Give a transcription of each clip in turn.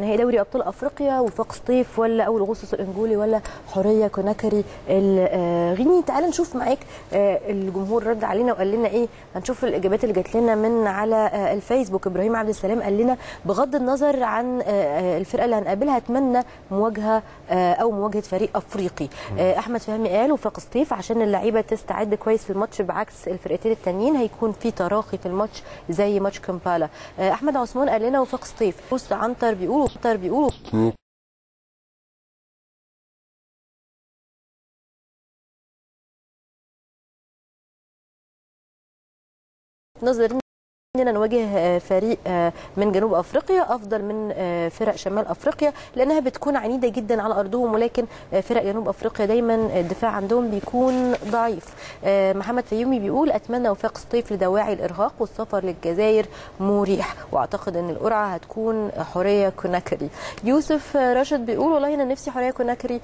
هي دوري أبطال أفريقيا، وفاق سطيف ولا أول اغسطس الإنجولي ولا حرية كوناكري الغيني؟ تعال نشوف معاك الجمهور رد علينا وقال لنا إيه. هنشوف الإجابات اللي جات لنا من على الفيسبوك. إبراهيم عبد السلام قال لنا بغض النظر عن الفرقة اللي هنقابلها أتمنى مواجهة أو مواجهة فريق أفريقي. أحمد فهمي قال وفاق سطيف عشان اللعيبة تستعد كويس للماتش بعكس الفرقتين التانيين، هيكون في تراخي في الماتش زي ماتش كامبالا. أحمد عثمان قال لنا وفاق سطيف. بص عنتر بيقولوا نظرنا اننا نواجه فريق من جنوب افريقيا افضل من فرق شمال افريقيا لانها بتكون عنيده جدا على ارضهم، ولكن فرق جنوب افريقيا دايما الدفاع عندهم بيكون ضعيف. محمد فيومي بيقول اتمنى وفاق سطيف لدواعي الارهاق والسفر للجزائر مريح، واعتقد ان القرعه هتكون حريه كوناكري. يوسف راشد بيقول والله انا نفسي حريه كوناكري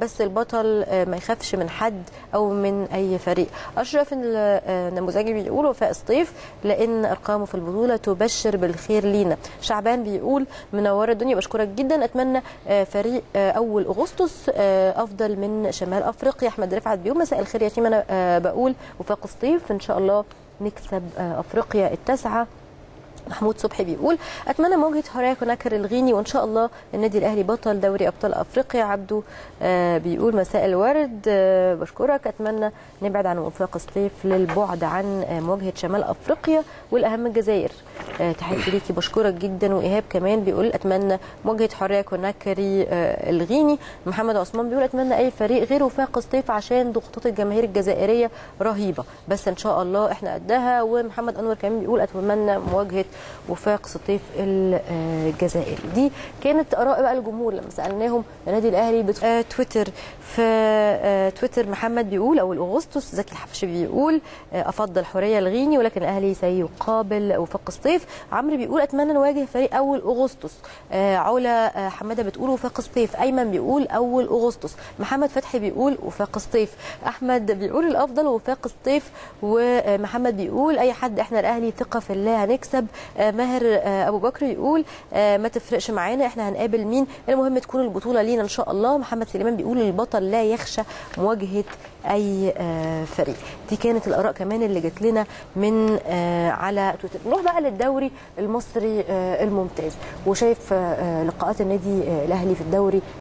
بس البطل ما يخافش من حد او من اي فريق. اشرف النموذجي بيقول وفاق سطيف لان ارقامه في البطوله تبشر بالخير لينا. شعبان بيقول منوره الدنيا، بشكرك جدا، اتمنى فريق اول اغسطس افضل من شمال افريقيا. احمد رفعت بيقول مساء الخير يا شيماء، انا بقول وفاق سطيف ان شاء الله نكسب افريقيا التاسعه. محمود صبحي بيقول اتمنى مواجهه حريه كوناكري الغيني وان شاء الله النادي الاهلي بطل دوري ابطال افريقيا. عبده بيقول مساء الورد، بشكرك، اتمنى نبعد عن وفاق سطيف للبعد عن مواجهه شمال افريقيا والاهم الجزائر. تحياتي ليكي، بشكرك جدا. وايهاب كمان بيقول اتمنى مواجهه حريه كوناكري الغيني. محمد عثمان بيقول اتمنى اي فريق غير وفاق سطيف عشان ضغوطات الجماهير الجزائريه رهيبه، بس ان شاء الله احنا قدها. ومحمد انور كمان بيقول اتمنى مواجهه وفاق سطيف الجزائري. دي كانت اراء بقى الجمهور لما سالناهم النادي الاهلي تويتر. في تويتر محمد بيقول اول اغسطس، زكي الحبشي بيقول افضل حريه الغيني ولكن الاهلي سيقابل وفاق سطيف. عمرو بيقول اتمنى نواجه فريق اول اغسطس. علا حماده بتقول وفاق سطيف. ايمن بيقول اول اغسطس. محمد فتحي بيقول وفاق سطيف. احمد بيقول الافضل وفاق سطيف. ومحمد بيقول اي حد، احنا الاهلي ثقه في الله هنكسب. ماهر ابو بكر يقول ما تفرقش معانا احنا هنقابل مين، المهم تكون البطوله لينا ان شاء الله. محمد سليمان بيقول البطل لا يخشى مواجهه اي فريق. دي كانت الاراء كمان اللي جت لنا من على تويتر. نروح بقى للدوري المصري الممتاز، وشايف لقاءات النادي الاهلي في الدوري